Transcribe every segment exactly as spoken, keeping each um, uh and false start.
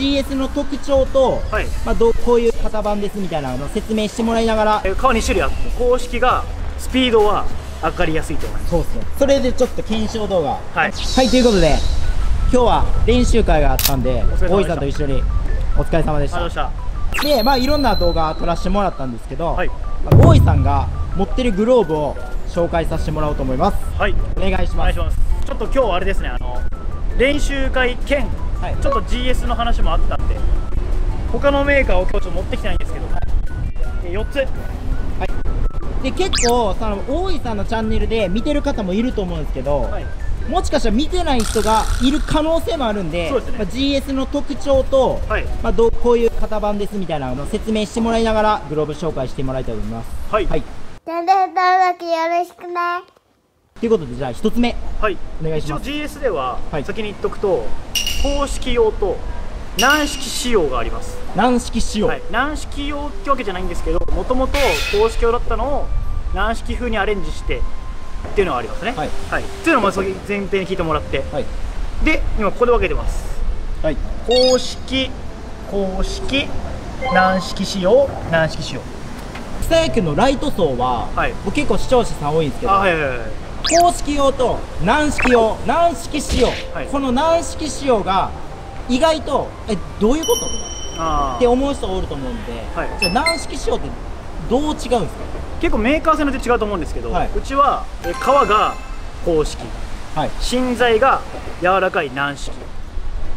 ジーエス の特徴と、はい、まあどうこういう型番ですみたいなのを説明してもらいながら、革に種類あって、公式がスピードは上がりやすいと思います。そうですね。それでちょっと検証動画、はい、はい、ということで今日は練習会があったんで、大井さんと一緒にお疲れ様でした。ありがとうございました。で、まあいろんな動画撮らせてもらったんですけど、はい、大井さんが持ってるグローブを紹介させてもらおうと思います。はい、お願いします。ちょっと今日はあれですね、あの練習会兼、はい、ちょっと ジーエス の話もあったんで、他のメーカーを今日ちょっと持ってきてないんですけど、はい、よっつ、はい、で結構その大井さんのチャンネルで見てる方もいると思うんですけど、はい、もしかしたら見てない人がいる可能性もあるんで、そうですね、まあ ジーエス の特徴と、はい、まあどうこういう型番ですみたいなのを説明してもらいながらグローブ紹介してもらいたいと思います。はい、はい、チャンネル登録よろしくね。ということで、じゃあ一つ目、はい、お願いします。一応 ジーエス では先に言っとくと、公式用と軟式仕様があります。軟式仕様、はい、軟式用ってわけじゃないんですけど、もともと公式用だったのを軟式風にアレンジしてっていうのはありますね。はい、はい、っていうのも前提に聞いてもらって、はい、で今ここで分けてます、はい、公式公式軟式仕様軟式仕様。草野球のライト層は、はい、僕結構視聴者さん多いんですけど、はいはいはいはい、公式用と軟式用、軟式仕様、はい、この軟式仕様が意外とえどういうことって思う人おると思うんで、はい、じゃあ軟式仕様ってどう違うんですか？結構メーカーさんによって違うと思うんですけど、はい、うちはえ革が公式、はい、芯材が柔らかい軟式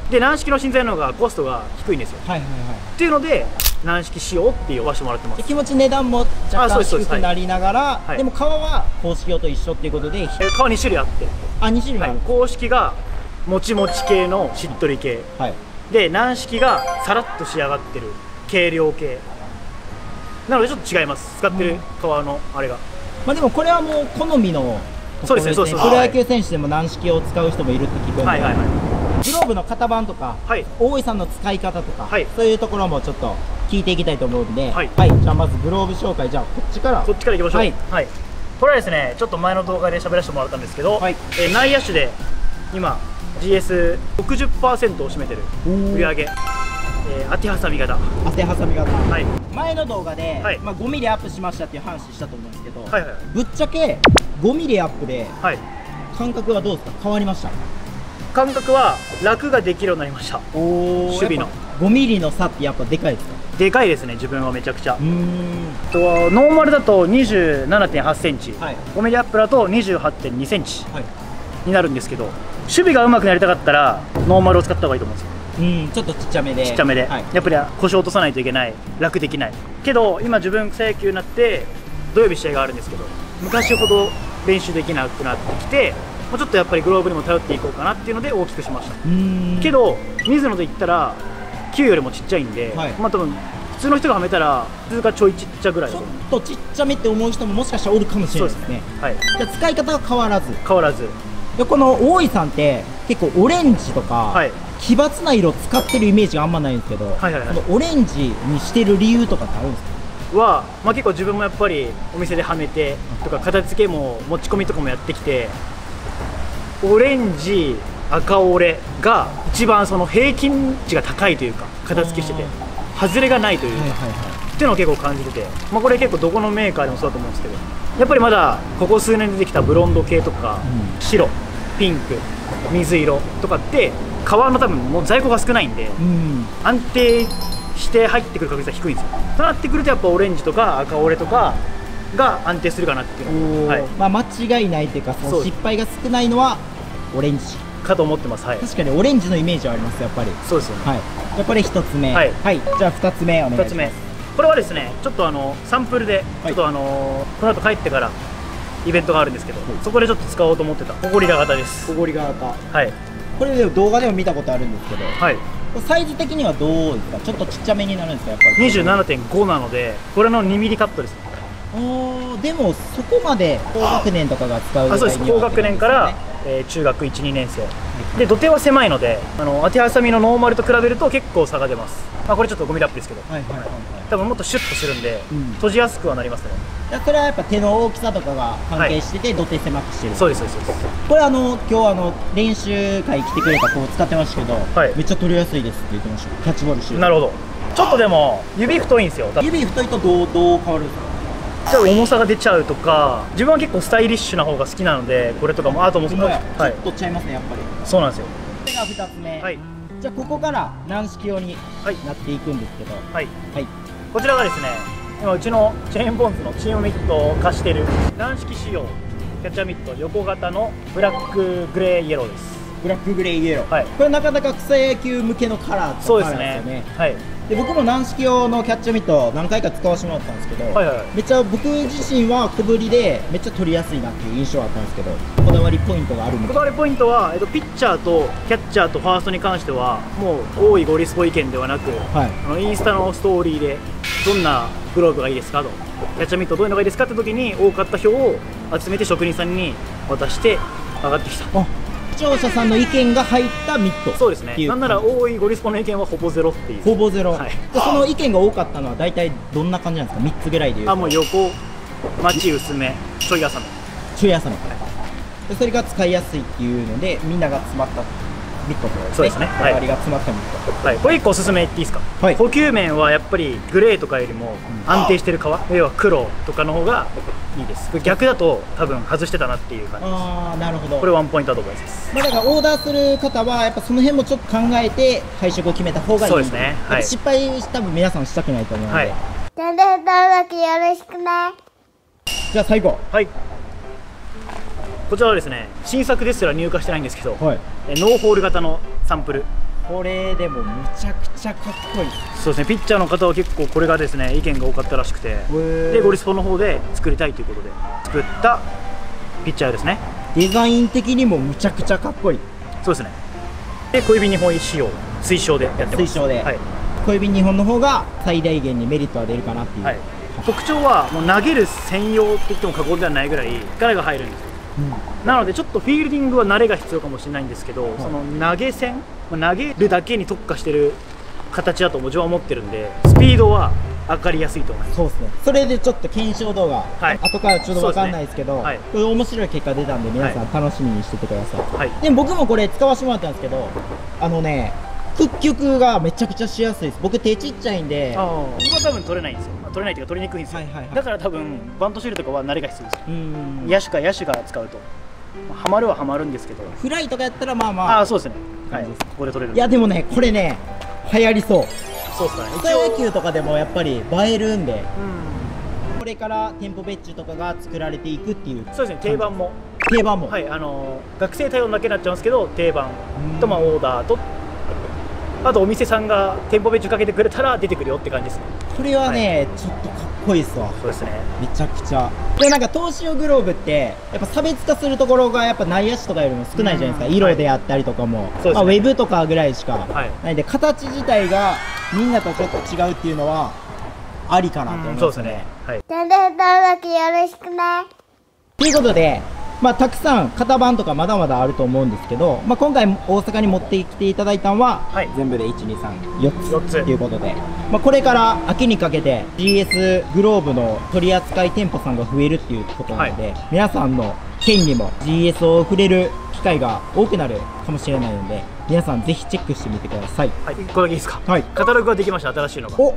で、軟式の芯材の方がコストが低いんですよ。っていうので軟式仕様って呼ばせてもらってます。気持ち値段も若干低くなりながら、はい、でも革は公式用と一緒っていうことで、革に種類あって、あに種類ある、はい、公式がもちもち系のしっとり系、はいはい、で軟式がさらっと仕上がってる軽量系なのでちょっと違います、使ってる革のあれが、うん、まあでもこれはもう好みのところですね。プロ野球選手でも軟式を使う人もいるって聞くんで、はいはいはい、グローブの型番とか、はい、大井さんの使い方とか、はい、そういうところもちょっと聞いていきたいと思うんで、はい、はい、じゃあまずグローブ紹介、じゃあこっちからこっちからいきましょう。はい、はい、これはですね、ちょっと前の動画で喋らせてもらったんですけど、はい、え内野手で今 ジーエスろくじゅっパーセント を占めてる売り上げ、えー、当てはさみ型、当てはさみ型、はい、前の動画で、はい、まあ、ごミリ アップしましたっていう話したと思うんですけど、はいはい、ぶっちゃけ ごミリ アップで感覚はどうですか？変わりました？感覚は楽ができるようになりました。守備のごミリ の差ってやっぱでかいですか？でかいですね、自分はめちゃくちゃ。とノーマルだと にじゅうななてんはちセンチ、はい、ごミリ アップだと にじゅうはちてんにセンチになるんですけど、守備がうまくなりたかったらノーマルを使った方がいいと思うんですよ。うん、ちょっとちっちゃめで、ちっちゃめで、はい、やっぱり腰を落とさないといけない、楽できないけど、今自分草野球になって土曜日試合があるんですけど、昔ほど練習できなくなってきて、もうちょっとやっぱりグローブにも頼っていこうかなっていうので大きくしました。けど水野といったらきゅうよりもちっちゃいんで、はい、まあ多分普通の人がはめたら普通がちょいちっちゃぐらい、ちょっとちっちゃめって思う人ももしかしたらおるかもしれないですね。はい、じゃあ使い方は変わらず変わらずで、この大井さんって結構オレンジとか、はい、奇抜な色使ってるイメージがあんまないんですけど、このオレンジにしてる理由とかってあるんですか？は、まあ、結構自分もやっぱりお店ではめてとか片付けも持ち込みとかもやってきて、オレンジ赤オレが一番その平均値が高いというか、片付けしてて外れがないというかっていうのを結構感じてて、まあ、これ結構どこのメーカーでもそうだと思うんですけど、やっぱりまだここ数年出てきたブロンド系とか、うん、白ピンク水色とかって革の多分もう在庫が少ないんで、うん、安定して入ってくる確率は低いんですよ。となってくるとやっぱオレンジとか赤オレとかが安定するかなっていう、はい、まあ間違いないというか、その失敗が少ないのはオレンジかと思ってます、はい、確かにオレンジのイメージはあります、やっぱり。そうですよね、はい、じゃこれひとつめ、はい、はい、じゃあふたつめお願いします。ふたつめ、これはですね、ちょっとあのサンプルで、はい、ちょっとあのこの後帰ってからイベントがあるんですけど、はい、そこでちょっと使おうと思ってたゴリラ型です。ゴリラ型、はい、これで動画でも見たことあるんですけど、はい、サイズ的にはどうですか？ちょっとちっちゃめになるんですか？やっぱり にじゅうななてんご なので、これのにミリカットです。ああ、でもそこまで高学年とかが使う、あ、そうです、高学年からえー、中学いち、にねんせいで、土手は狭いので、あの当てはさみのノーマルと比べると結構差が出ます。まあ、これちょっとゴミラップですけど、多分もっとシュッとするんで、うん、閉じやすくはなりますね。これはやっぱ手の大きさとかが関係してて、はい、土手狭くしてる。そうですそうです。これあの今日あの練習会来てくれた子を使ってましたけど、はい、めっちゃ取りやすいですって言ってました。キャッチボールしてる。なるほど。ちょっとでも指太いんですよ。指太いとどうどう変わるんですか？ちょっと重さが出ちゃうとか、自分は結構スタイリッシュな方が好きなので、これとかもあともうちょっとちゃいますね、やっぱり。そうなんですよ。これがふたつめ。はい。じゃあここから軟式用になっていくんですけど、はいはい、こちらがですね、今うちのチェーンボンズのチームミットを貸している軟式仕様キャッチャーミット横型のブラックグレーイエローです。ブラックグレーイエロー、はい、これなかなか草野球向けのカラーとかですよね。そうですね、はい。で僕も軟式用のキャッチャーミットを何回か使わせてもらったんですけど、めっちゃ僕自身は小ぶりでめっちゃ取りやすいなっていう印象はあったんですけど、こだわりポイントがあるんですか？こだわりポイントは、えっと、ピッチャーとキャッチャーとファーストに関してはもう多いゴリスポ意見ではなく、はい、あのインスタのストーリーでどんなグローブがいいですかと、キャッチャーミットどういうのがいいですかって時に多かった票を集めて職人さんに渡して上がってきた。視聴者さんの意見が入ったミット。そうですね。なんなら多いゴリスポの意見はほぼゼロっていう。ほぼゼロ。はい、その意見が多かったのは大体どんな感じなんですか？みっつぐらいでいうと。あ、もう横、待ち薄め、ちょい浅め。ちょい浅め。でそれが使いやすいっていうので、みんなが詰まったミットとかですね。そうですね。周りが詰まったミット。はい。これいっこおすすめ言っていいですか？はい。補給面はやっぱりグレーとかよりも安定してる革、要は黒とかの方がいいです。逆だと多分外してたなっていう感じです。ああ、なるほど。これワンポイントだと思います。まあだからオーダーする方はやっぱその辺もちょっと考えて配色を決めた方がいい。そうですね、はい、失敗多分皆さんしたくないと思うので、はい、チャンネル登録よろしくね。じゃあ最後、はい、こちらはですね、新作ですら入荷してないんですけど、はい、ノーホール型のサンプル。これでもむちゃくちゃかっこいい。そうですね、ピッチャーの方は結構これがですね意見が多かったらしくて、でゴリスポの方で作りたいということで作ったピッチャーですね。デザイン的にもむちゃくちゃかっこいい。そうですね。で小指にほん使用推奨でやってます。推奨で、はい、小指にほんの方が最大限にメリットは出るかなっていう。はい、特徴はもう投げる専用って言っても過言ではないぐらい力が入るんですよ。うん、なのでちょっとフィールディングは慣れが必要かもしれないんですけど、はい、その投げ線、投げるだけに特化してる形だと自分は思ってるんで、スピードは上がりやすいと思います。そうですね。それでちょっと検証動画、はい、後からちょっと分かんないですけど、はい、これ面白い結果出たんで皆さん楽しみにしててください。はい、で僕もこれ使わせてもらったんですけど、あのね、屈曲がめちゃくちゃしやすいです。僕手ちっちゃいんで、ここは多分取れないんですよ。取れないというか取りにくいんですよ。だから多分バントシールとかは慣れが必要ですよ。野手か野手が使うと、まあ、はまるははまるんですけど、フライとかやったらまあまあ、あ、そうですね、はい、ここで取れる。いやでもね、これね流行りそう。そうっすかね。草野球とかでもやっぱり映えるんで、うん、これから店舗別注とかが作られていくっていう。そうですね、定番も定番も、はい、あのー、学生対応だけになっちゃうんですけど、定番とまあオーダーと、あとお店さんが店舗別注かけてくれたら出てくるよって感じですね。これはね、はい、ちょっとかっこいいっすわ。そうですね、めちゃくちゃ。でもなんか投手用グローブってやっぱ差別化するところがやっぱ内野手とかよりも少ないじゃないですか。色であったりとかも、はい、まあ、ウェブとかぐらいしかないんで、形自体がみんなとちょっと違うっていうのはありかなと思います。そうですね、はい。チャンネル登録よろしくねということで、まあ、たくさん型番とかまだまだあると思うんですけど、まあ、今回大阪に持ってきていただいたのは、はい、全部でいち、に、さん、よっつということで、まあ、これから秋にかけて ジーエス グローブの取り扱い店舗さんが増えるっていうことなので、はい、皆さんの県にも ジーエス を触れる機会が多くなるかもしれないので、皆さんぜひチェックしてみてください。はい、いっこだけいいですか？はい、カタログができました、新しいのが。お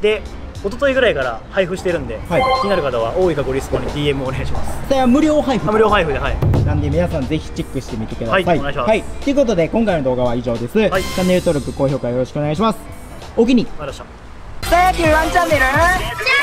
で一昨日ぐらいから配布してるんで、はい、気になる方は大井かゴリスポに ディーエム お願いします。それは無料配布、無料配布で、はい、なんで皆さんぜひチェックしてみてください。はい、お願いします。はい、ということで今回の動画は以上です、はい、チャンネル登録、高評価よろしくお願いします。お気に入り。ありがとうございました。草野球ワンチャンネル。